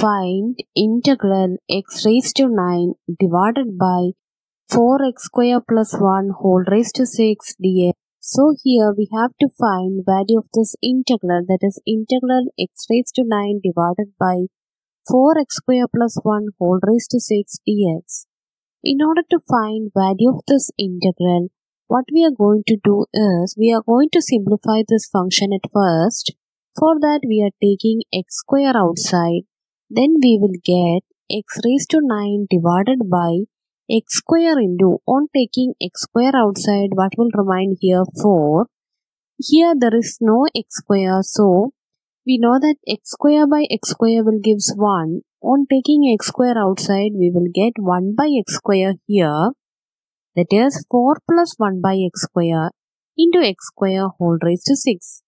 Find integral x raised to 9 divided by 4x square plus 1 whole raised to 6 dx. So here we have to find value of this integral, that is integral x raised to 9 divided by 4x square plus 1 whole raised to 6 dx. In order to find value of this integral, what we are going to do is, we are going to simplify this function at first. For that we are taking x square outside. Then we will get x raised to 9 divided by x square into, on taking x square outside, what will remain here? 4. Here there is no x square, so we know that x square by x square will give 1. On taking x square outside, we will get 1 by x square here. That is 4 plus 1 by x square into x square whole raised to 6.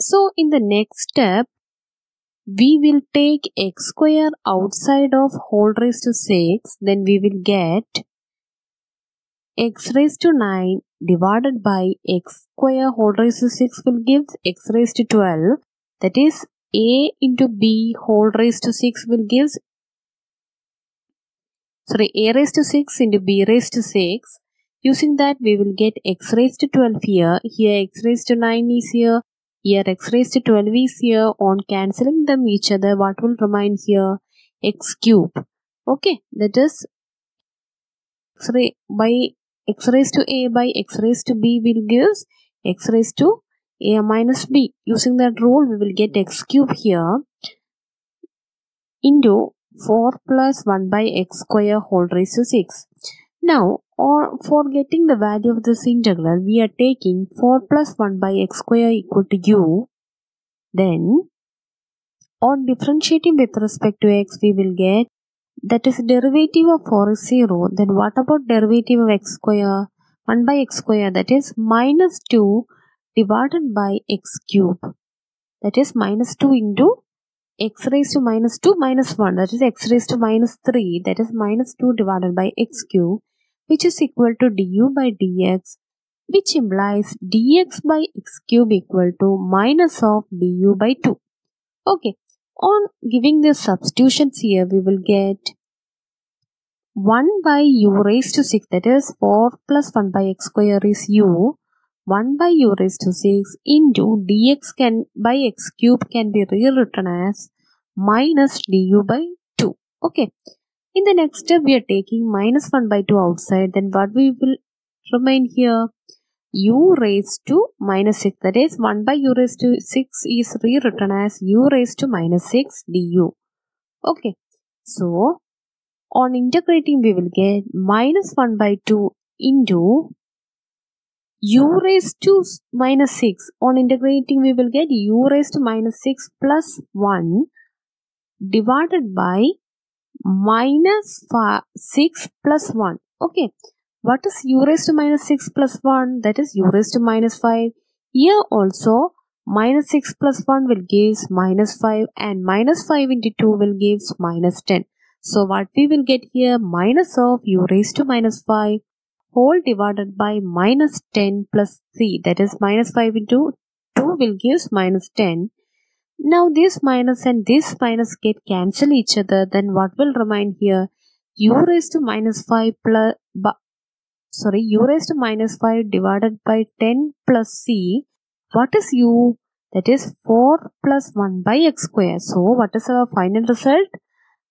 So in the next step, we will take x square outside of whole raised to 6. Then we will get x raised to 9 divided by x square whole raised to 6 will give x raised to 12. That is a into b whole raised to 6 will give, a raised to 6 into b raised to 6. Using that we will get x raised to 12 here. Here x raised to 9 is here. Here x raised to 12 is here. On cancelling them each other, what will remain here? X cube. Okay, that is x raised to a by x raised to b will give x raised to a minus b. Using that rule, we will get x cube here into 4 plus 1 by x square whole raised to 6. Now, or for getting the value of this integral, we are taking 4 plus 1 by x square equal to u. Then, on differentiating with respect to x, we will get, that is derivative of 4 is 0. Then what about derivative of x square? 1 by x square, that is minus 2 divided by x cube. That is minus 2 into x raised to minus 2 minus 1. That is x raised to minus 3. That is minus 2 divided by x cube, which is equal to du by dx, which implies dx by x cube equal to minus of du by 2. Okay, on giving the substitutions here, we will get 1 by u raised to 6, that is 4 plus 1 by x square is u, 1 by u raised to 6 into dx by x cube can be rewritten as minus du by 2. Okay. In the next step, we are taking minus 1 by 2 outside. Then what we will remain here? U raised to minus 6. That is 1 by u raised to 6 is rewritten as u raised to minus 6 du. Okay. So, on integrating, we will get minus 1 by 2 into u raised to minus 6. On integrating, we will get u raised to minus 6 plus 1 divided by minus 6 plus 1. Okay, what is u raised to minus 6 plus 1? That is u raised to minus 5. Here also minus 6 plus 1 will give minus 5, and minus 5 into 2 will give minus 10. So what we will get here? Minus of u raised to minus 5 whole divided by minus 10 plus 3. That is minus 5 into 2 will give minus 10. Now this minus and this minus get cancel each other. Then what will remain here? U raised to minus 5 plus, u raised to minus 5 divided by 10 plus c. What is u? That is 4 plus 1 by x square. So what is our final result?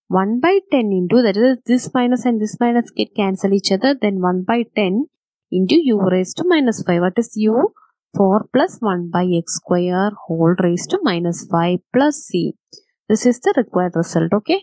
1 by 10 into, that is this minus and this minus get cancel each other. Then 1 by 10 into u raised to minus 5. What is u? 4 plus 1 by x square whole raised to minus 5 plus c. This is the required result, okay.